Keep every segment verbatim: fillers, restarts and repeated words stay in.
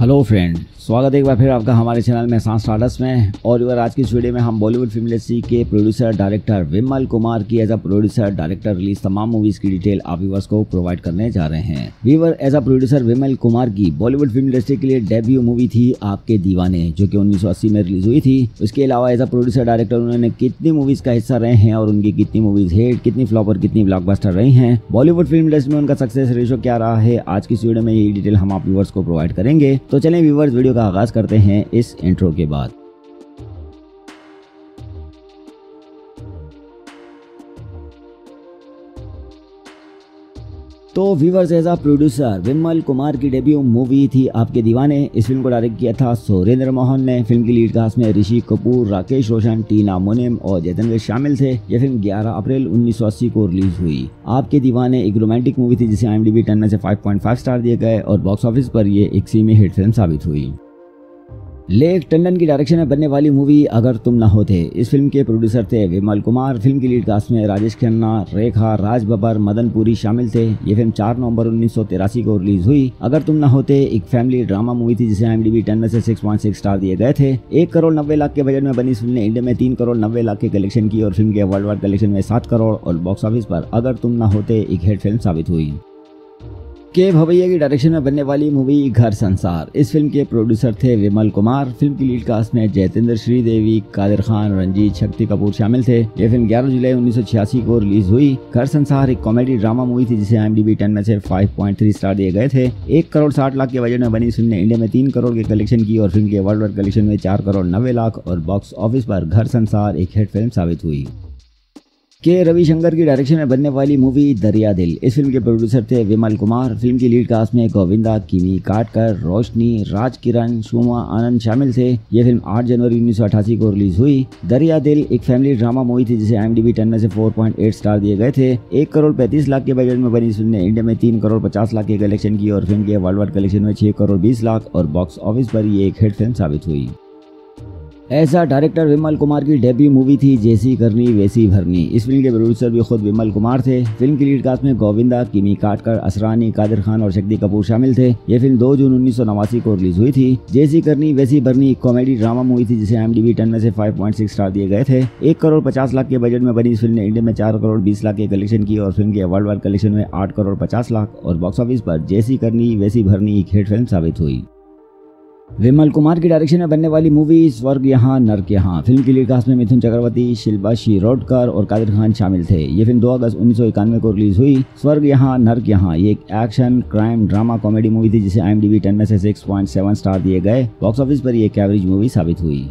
Hello friend, स्वागत है एक बार फिर आपका हमारे चैनल में सांस स्टार्टअप्स में। और इस आज की इस वीडियो में हम बॉलीवुड फिल्म इंडस्ट्री के प्रोड्यूसर डायरेक्टर विमल कुमार की as a producer director release तमाम मूवीज की डिटेल आप व्यूअर्स को प्रोवाइड करने जा रहे हैं। Viewer as a producer Vimal Kumar की बॉलीवुड फिल्म इंडस्ट्री के लिए डेब्यू मूवी थी आपके दीवाने, जो की उन्नीस सौ अस्सी में रिलीज हुई थी। उसके अलावा एज अ प्रोड्यूसर डायरेक्टर उन्होंने कितनी मूवीज का हिस्सा रहे हैं और उनकी कितनी मूवीज हिट, कितनी फ्लॉप और कितनी ब्लॉकबस्टर रही है। बॉलीवुड फिल्म इंडस्ट्री में उनका सक्सेस रेशो क्या रहा है, आज की इस वीडियो में ये डिटेल हम आप व्यूअर्स को प्रोवाइड करेंगे। तो चलें व्यूवर्स, वीडियो का आगाज करते हैं इस इंट्रो के बाद। तो viewers, as a producer Vimal Kumar की डेब्यू मूवी थी आपके दीवाने। इस फिल्म को डायरेक्ट किया था सोरेन्द्र मोहन ने। फिल्म की लीड कास्ट में ऋषि कपूर, राकेश रोशन, टीना मोनिम और जैतनवेश शामिल थे। यह फिल्म ग्यारह अप्रैल उन्नीस सौ अस्सी को रिलीज हुई। आपके दीवाने एक रोमांटिक मूवी थी जिसे आईएमडीबी टेन में से फाइव पॉइंट फाइव स्टार दिए गए और बॉक्स ऑफिस पर यह एक सीमी हिट फिल्म साबित हुई। लेक टंडन की डायरेक्शन में बनने वाली मूवी अगर तुम ना होते, इस फिल्म के प्रोड्यूसर थे विमल कुमार। फिल्म की लीड कास्ट में राजेश खन्ना, रेखा, राज बबर, मदन पुरी शामिल थे। ये फिल्म चार नवंबर उन्नीस सौ तिरासी को रिलीज हुई। अगर तुम ना होते एक फैमिली ड्रामा मूवी थी जिसे आईएमडीबी टेन में से सिक्स पॉइंट सिक्स स्टार दिए गए थे। एक करोड़ नब्बे लाख के बजट में बनी इस फिल्म ने इंडिया में तीन करोड़ नब्बे लाख के कलेक्शन की और फिल्म के वर्ल्ड वाइड कलेक्शन में सात करोड़ और बॉक्स ऑफिस पर अगर तुम ना होते एक हिट फिल्म साबित हुई। के भवैया की डायरेक्शन में बनने वाली मूवी घर संसार, इस फिल्म के प्रोड्यूसर थे विमल कुमार। फिल्म की लीड कास्ट में जैतेंद्र, श्रीदेवी, कादिर खान, रंजीत, शक्ति कपूर शामिल थे। यह फिल्म ग्यारह जुलाई उन्नीस सौ छियासी को रिलीज हुई। घर संसार एक कॉमेडी ड्रामा मूवी थी जिसे आईएमडीबी टेन में से फाइव पॉइंट थ्री स्टार दिए गए थे। एक करोड़ साठ लाख के बजट में बनी इस फिल्म ने इंडिया में तीन करोड़ के कलेक्शन की और फिल्म के वर्ल्ड वाइड कलेक्शन में चार करोड़ नब्बे लाख और बॉक्स ऑफिस पर घर संसार एक हिट फिल्म साबित हुई। के रवि शंकर की डायरेक्शन में बनने वाली मूवी दरिया दिल, इस फिल्म के प्रोड्यूसर थे विमल कुमार। फिल्म की लीड कास्ट में गोविंदा, किवी काटकर, रोशनी, राज किरण, सुमा, आनंद शामिल थे। यह फिल्म आठ जनवरी उन्नीस सौ अठासी को रिलीज हुई। दरिया दिल एक फैमिली ड्रामा मूवी थी जिसे आईएमडीबी टेन में से फोर पॉइंट एट स्टार दिए गए थे। एक करोड़ पैंतीस लाख के बजट में बनी इस फिल्म ने इंडिया में तीन करोड़ पचास लाख के कलेक्शन की और फिल्म के वर्ल्ड वाइड कलेक्शन में छह करोड़ बीस लाख और बॉक्स ऑफिस पर ये एक हिट फिल्म साबित हुई। As a director Vimal Kumar की डेब्यू मूवी थी जैसी करनी वैसी भरनी। इस फिल्म के प्रोड्यूसर भी खुद विमल कुमार थे। फिल्म की लीड कास्ट में गोविंदा, किमी काटकर, असरानी, कादिर खान और शक्ति कपूर शामिल थे। यह फिल्म दो जून उन्नीस सौ नवासी को रिलीज हुई थी। जैसी करनी वैसी भरनी कॉमेडी ड्रामा मूवी थी जिसे आईएमडीबी टेन में से फाइव पॉइंट सिक्स स्टार दिए गए थे। एक करोड़ पचास लाख के बजट में बनी इस फिल्म ने इंडिया में चार करोड़ बीस लाख के कलेक्शन की और फिल्म के वर्ल्ड वाइड कलेक्शन में आठ करोड़ पचास लाख और बॉक्स ऑफिस पर जैसी करनी वैसी भरनी एक हिट फिल्म साबित हुई। विमल कुमार की डायरेक्शन में बनने वाली मूवी स्वर्ग यहाँ नरक यहाँ, फिल्म की लीड कास्ट में मिथुन चक्रवर्ती, शिल्पा शिरोडकर और कादिर खान शामिल थे। ये फिल्म दो अगस्त उन्नीस सौ इक्यानवे को रिलीज हुई। स्वर्ग यहाँ नरक यहाँ ये एक action crime drama comedy movie थी जिसे आईएमडीबी टेन में से सिक्स पॉइंट सेवन स्टार दिए गए। बॉक्स ऑफिस पर यह एक एवरेज मूवी साबित हुई।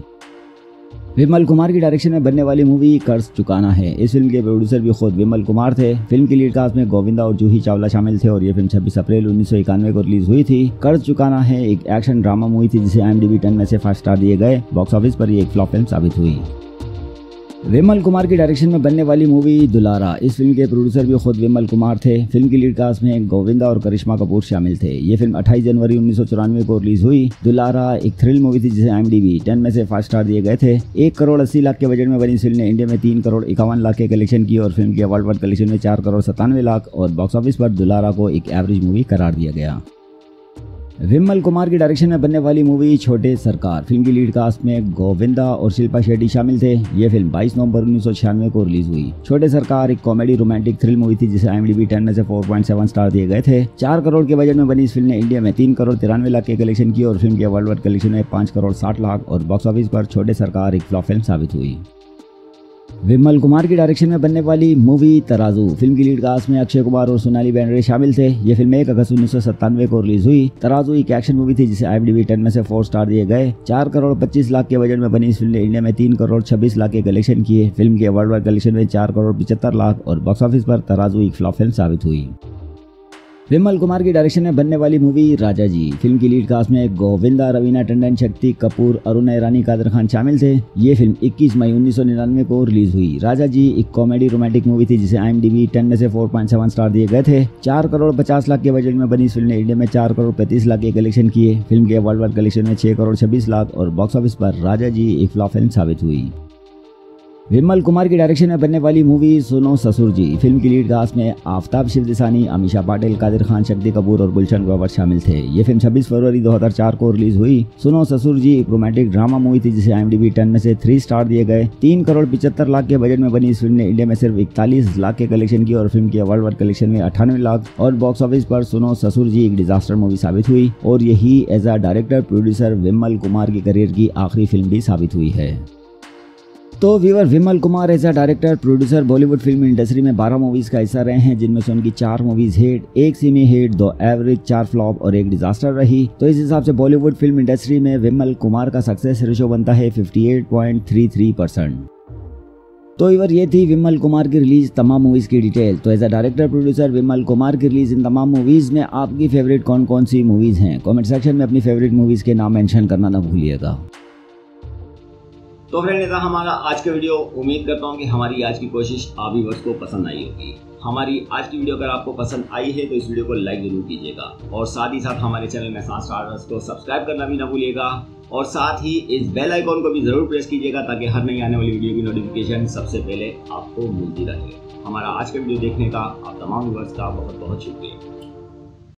विमल कुमार की डायरेक्शन में बनने वाली मूवी कर्ज चुकाना है, इस फिल्म के प्रोड्यूसर भी खुद विमल कुमार थे। फिल्म की लीड कास्ट में गोविंदा और जूही चावला शामिल थे और ये फिल्म छब्बीस अप्रैल उन्नीस सौ इक्यानवे को रिलीज हुई थी। कर्ज चुकाना है एक एक्शन ड्रामा मूवी थी जिसे आईएमडीबी टेन में से फाइव स्टार दिए गए। बॉक्स ऑफिस पर ये एक फ्लॉप फिल्म साबित हुई। विमल कुमार की डायरेक्शन में बनने वाली मूवी दुलारा, इस फिल्म के प्रोड्यूसर भी खुद विमल कुमार थे। फिल्म की लीड कास्ट में गोविंदा और करिश्मा कपूर शामिल थे। ये फिल्म अट्ठाईस जनवरी उन्नीस सौ चौरानवे को रिलीज हुई। दुलारा एक थ्रिल मूवी थी जिसे आईएमडीबी टेन में से फाइव स्टार दिए गए थे। एक करोड़ अस्सी लाख के बजट में बनी इस फिल्म ने इंडिया में तीन करोड़ इक्यावन लाख के कलेक्शन की और फिल्म के वर्ल्ड वाइड कलेक्शन में चार करोड़ सत्तानवे लाख और बॉक्स ऑफिस पर दुलारा को एक एवरेज मूवी करार दिया गया। विमल कुमार की डायरेक्शन में बनने वाली मूवी छोटे सरकार, फिल्म की लीड कास्ट में गोविंदा और शिल्पा शेट्टी शामिल थे। ये फिल्म बाईस नवंबर उन्नीस सौ छियानवे को रिलीज हुई। छोटे सरकार एक कॉमेडी रोमांटिक थ्रिल मूवी थी जिसे आईएमडीबी टेन में से फोर पॉइंट सेवन स्टार दिए गए थे। चार करोड़ के बजट में बनी इस फिल्म ने इंडिया में तीन करोड़ तिरानवे लाख के कलेक्शन की और फिल्म के वर्ल्ड वाइड कलेक्शन में पाँच करोड़ साठ लाख और बॉक्स ऑफिस पर छोटे सरकार एक फ्लॉप फिल्म साबित हुई। विमल कुमार की डायरेक्शन में बनने वाली मूवी तराजू, फिल्म की लीड कास्ट में अक्षय कुमार और सोनाली बेंद्रे शामिल थे। ये फिल्म एक अगस्त उन्नीस सौ सत्तानवे को रिलीज हुई। तराजू एक एक्शन मूवी थी जिसे आईएमडीबी टेन में से फोर स्टार दिए गए। चार करोड़ पच्चीस लाख के बजट में बनी इस फिल्म ने इंडिया में तीन करोड़ छब्बीस लाख के कलेक्शन किए। फिल्म के वर्ल्ड वाइड कलेक्शन में चार करोड़ पिछहत्तर लाख और बॉक्स ऑफिस पर तराजू एक फ्लॉप फिल्म साबित हुई। विमल कुमार की डायरेक्शन में बनने वाली मूवी राजा जी, फिल्म की लीड कास्ट में गोविंदा, रवीना टंडन, शक्ति कपूर, अरुण ईरानी, कादर खान शामिल थे। ये फिल्म इक्कीस मई उन्नीस सौ निन्यानवे को रिलीज हुई। राजा जी एक कॉमेडी रोमांटिक मूवी थी जिसे आईएमडीबी टेन में से फोर पॉइंट सेवन स्टार दिए गए थे। चार करोड़ पचास लाख के बजट में बनी इस फिल्म ने इंडिया में चार करोड़ पैंतीस लाख के कलेक्शन किए। फिल्म के वर्ल्ड वाइड कलेक्शन में छह करोड़ छब्बीस लाख और बॉक्स ऑफिस पर राजा जी एक फ्लॉप फिल्म साबित हुई। विमल कुमार की डायरेक्शन में बनने वाली मूवी सुनो ससुर जी। फिल्म की लीड कास्ट में आफ्ताब शिवदेसानी, अमीषा पाटिल, कादिर खान, शक्ति कपूर और गुलशन ग्रोवर शामिल थे। ये फिल्म छब्बीस फरवरी दो हज़ार चार को रिलीज हुई। सुनो ससुर जी एक रोमांटिक ड्रामा मूवी थी जिसे I M D B ten में से थ्री स्टार दिए गए। तीन करोड़ पिछहत्तर लाख के बजट में बनी इस फिल्म ने इंडिया में सिर्फ इकतालीस लाख के कलेक्शन की और फिल्म के वर्ल्ड वाइड कलेक्शन में अठानवे लाख और बॉक्स ऑफिस पर सुनो ससुर जी एक डिजास्टर मूवी साबित हुई और यही as a director producer Vimal Kumar की करियर की आखिरी फिल्म भी साबित हुई है। तो viewer, Vimal Kumar as a director producer Bollywood film industry में बारह मूवीज का हिस्सा रहे हैं, जिनमें से उनकी चार मूवीज हिट, एक सेमी हिट, दो एवरेज, चार फ्लॉप और एक डिजास्टर रही। तो इस हिसाब से बॉलीवुड फिल्म इंडस्ट्री में विमल कुमार का सक्सेस रेशो बनता है अट्ठावन पॉइंट तीन तीन परसेंट। तो इवर ये थी विमल कुमार की रिलीज तमाम मूवीज की डिटेल। तो as a director producer Vimal Kumar की रिलीज इन तमाम मूवीज में आपकी फेवरेट कौन कौन सी मूवीज हैं? कमेंट सेक्शन में अपनी फेवरेट मूवीज के नाम मेंशन करना ना भूलिएगा। तो फ्रेंड, ये था हमारा आज का वीडियो। उम्मीद करता हूँ कि हमारी आज की कोशिश आप व्यूअर्स को पसंद आई होगी। हमारी आज की वीडियो अगर आपको पसंद आई है तो इस वीडियो को लाइक जरूर कीजिएगा और साथ ही साथ हमारे चैनल में सात स्टार्स को सब्सक्राइब करना भी ना भूलिएगा और साथ ही इस बेल आइकॉन को भी जरूर प्रेस कीजिएगा ताकि हर नई आने वाली वीडियो की नोटिफिकेशन सबसे पहले आपको मिलती रहे। हमारा आज का वीडियो देखने का आप तमाम व्यूअर्स का बहुत बहुत शुक्रिया।